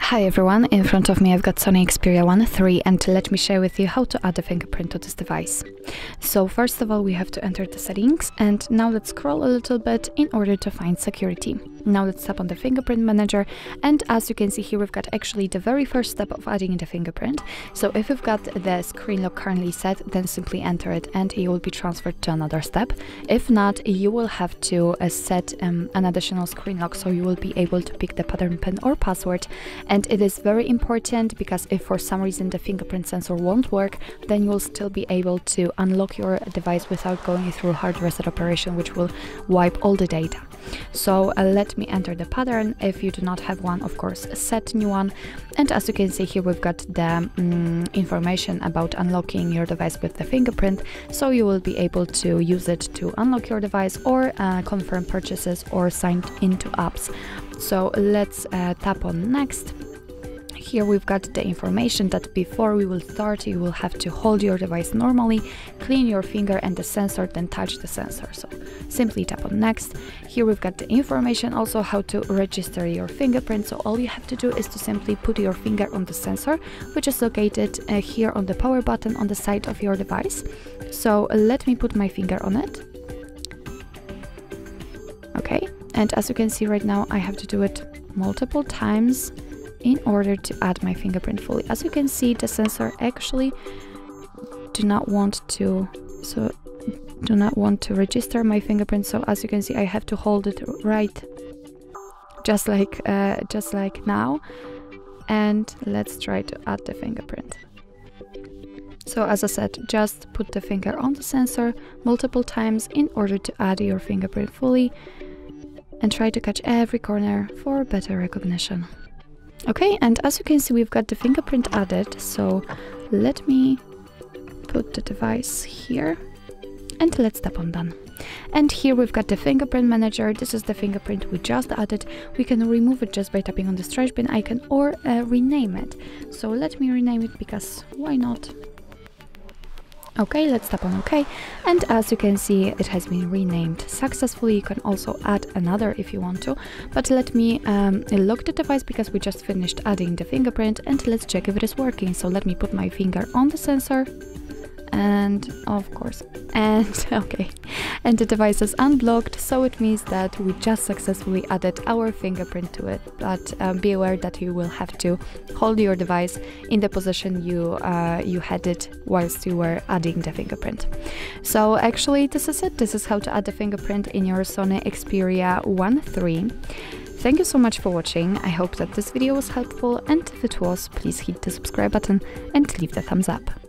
Hi everyone, in front of me I've got Sony Xperia 1 III and let me share with you how to add a fingerprint to this device. So first of all we have to enter the settings and now let's scroll a little bit in order to find security. Now let's tap on the fingerprint manager and as you can see here we've got actually the very first step of adding the fingerprint. So if you've got the screen lock currently set, then simply enter it and you will be transferred to another step. If not, you will have to set an additional screen lock, so you will be able to pick the pattern pin or password. And it is very important because if for some reason the fingerprint sensor won't work, then you will still be able to unlock your device without going through hard reset operation, which will wipe all the data. So let me enter the pattern. If you do not have one, of course, set new one. And as you can see here, we've got the information about unlocking your device with the fingerprint. So you will be able to use it to unlock your device or confirm purchases or sign into apps. So let's tap on next. Here we've got the information that before we will start, you will have to hold your device normally, clean your finger and the sensor, then touch the sensor. So simply tap on next. Here we've got the information also how to register your fingerprint. So all you have to do is to simply put your finger on the sensor, which is located here on the power button on the side of your device. So let me put my finger on it. Okay, and as you can see right now, I have to do it multiple times in order to add my fingerprint fully. As you can see, the sensor actually do not want to register my fingerprint. So as you can see, I have to hold it right, just like now. And let's try to add the fingerprint. So as I said, just put the finger on the sensor multiple times in order to add your fingerprint fully and try to catch every corner for better recognition. Okay, and as you can see, we've got the fingerprint added, so let me put the device here and let's tap on done. And here we've got the fingerprint manager. This is the fingerprint we just added. We can remove it just by tapping on this trash bin icon or rename it. So let me rename it because why not? Okay, let's tap on OK, and as you can see, it has been renamed successfully. You can also add another if you want to, but let me lock the device because we just finished adding the fingerprint, and let's check if it is working. So let me put my finger on the sensor, and of course, and okay, and the device is unblocked, so it means that we just successfully added our fingerprint to it. But be aware that you will have to hold your device in the position you had it whilst you were adding the fingerprint. So actually this is it. This is how to add the fingerprint in your Sony Xperia 1 III. Thank you so much for watching. I hope that this video was helpful, and if it was, please hit the subscribe button and leave the thumbs up.